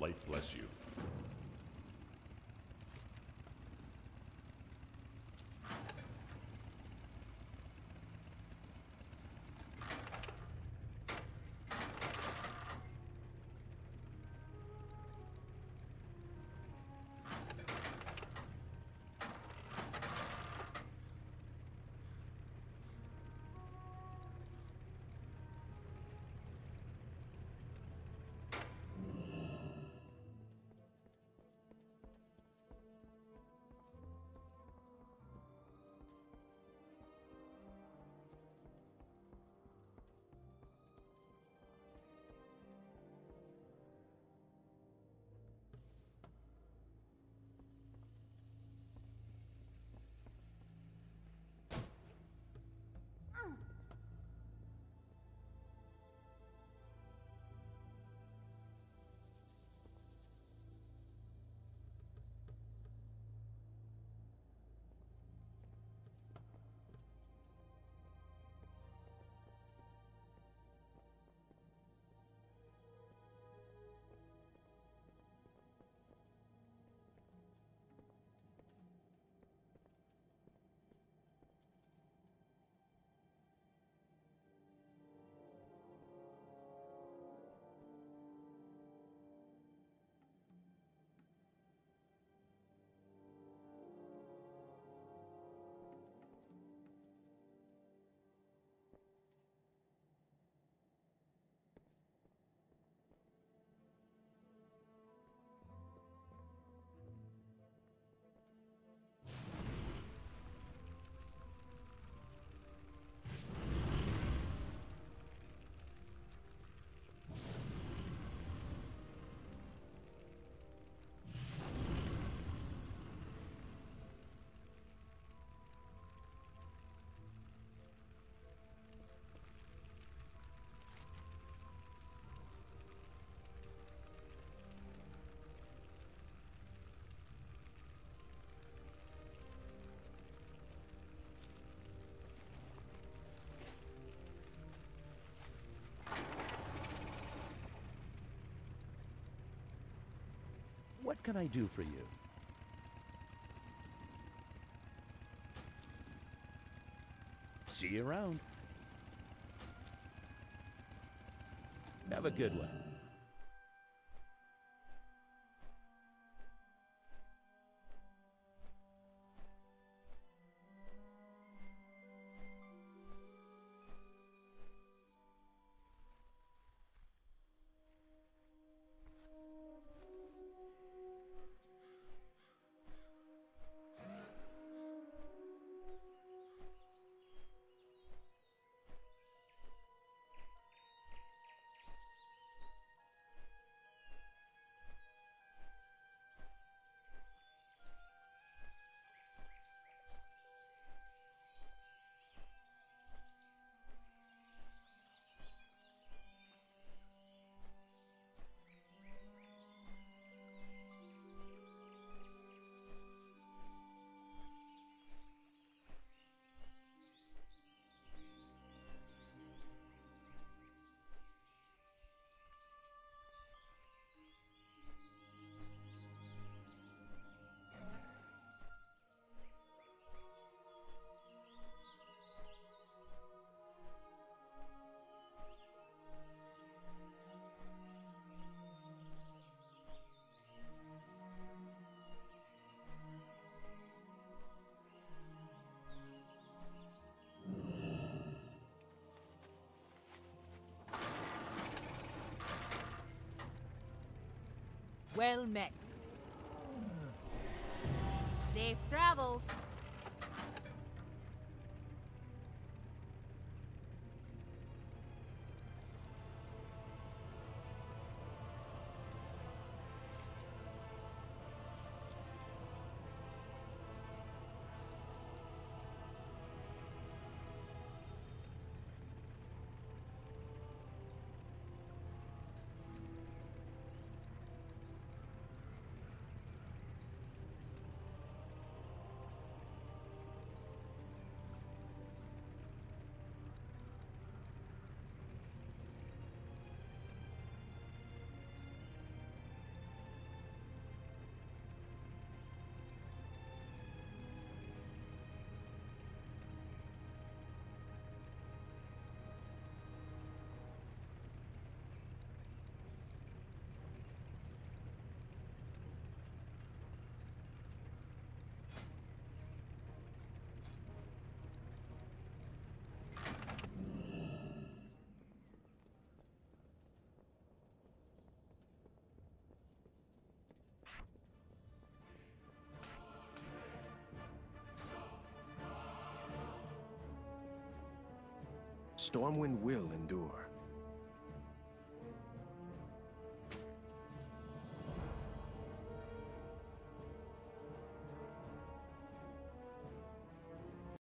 Light bless you. What can I do for you? See you around. Have a good one. Well met. Safe travels. Stormwind will endure.